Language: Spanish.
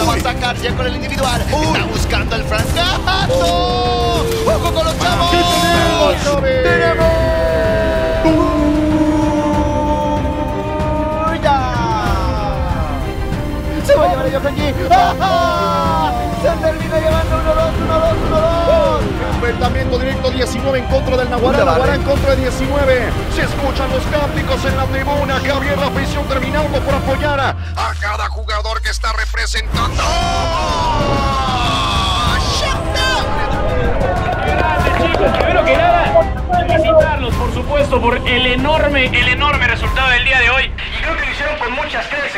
la va a sacar ya con el individual. Está buscando el francazo. ¡Ojo con los chavos! ¡Tenemos! ¡Se va a llevar a Johan G! ¡Ah! ¡Se termina llevando 1-2, 1-2, 1-2! Enfrentamiento directo, 19 en contra del Naguará, Naguará en contra de 19. Se escuchan los cánticos en la tribuna. Javier, la afición terminando por apoyar a cada jugador que está representando. ¡Oh! ¡Chicos! Primero que nada, felicitarlos, por supuesto, por el enorme resultado del día de hoy. Y creo que lo hicieron con muchas creces.